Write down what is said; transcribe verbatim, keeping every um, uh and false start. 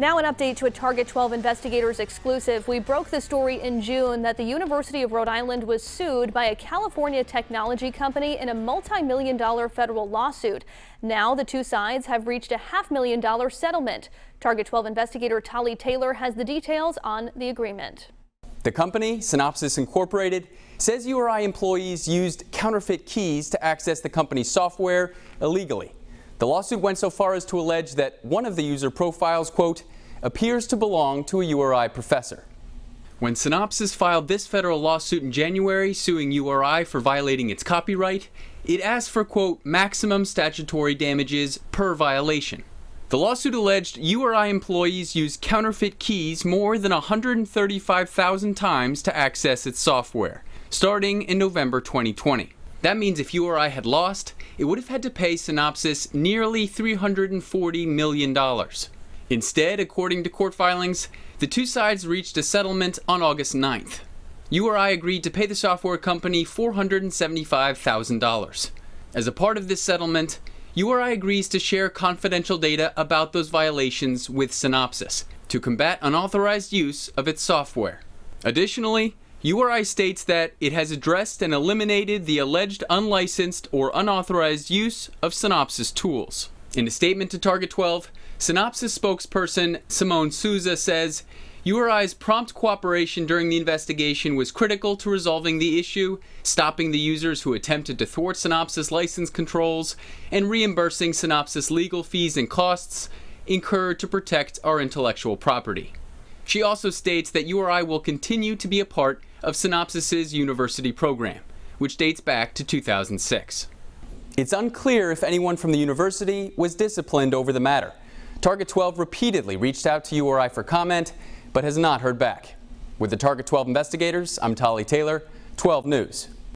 Now an update to a Target twelve Investigators exclusive. We broke the story in June that the University of Rhode Island was sued by a California technology company in a multi-million dollar federal lawsuit. Now the two sides have reached a half million dollar settlement. Target twelve investigator Tolly Taylor has the details on the agreement. The company, Synopsys Incorporated, says U R I employees used counterfeit keys to access the company's software illegally. The lawsuit went so far as to allege that one of the user profiles, quote, appears to belong to a U R I professor. When Synopsys filed this federal lawsuit in January suing U R I for violating its copyright, it asked for, quote, maximum statutory damages per violation. The lawsuit alleged U R I employees used counterfeit keys more than one hundred thirty-five thousand times to access its software, starting in November twenty twenty. That means if U R I had lost, it would have had to pay Synopsys nearly three hundred forty million dollars. Instead, according to court filings, the two sides reached a settlement on August ninth. U R I agreed to pay the software company four hundred seventy-five thousand dollars. As a part of this settlement, U R I agrees to share confidential data about those violations with Synopsys to combat unauthorized use of its software. Additionally, U R I states that it has addressed and eliminated the alleged unlicensed or unauthorized use of Synopsys tools. In a statement to Target twelve, Synopsys spokesperson Simone Souza says, U R I's prompt cooperation during the investigation was critical to resolving the issue, stopping the users who attempted to thwart Synopsys license controls, and reimbursing Synopsys legal fees and costs incurred to protect our intellectual property. She also states that U R I will continue to be a part of Synopsys' university program, which dates back to two thousand six. It's unclear if anyone from the university was disciplined over the matter. Target twelve repeatedly reached out to U R I for comment, but has not heard back. With the Target twelve investigators, I'm Tolly Taylor, twelve News.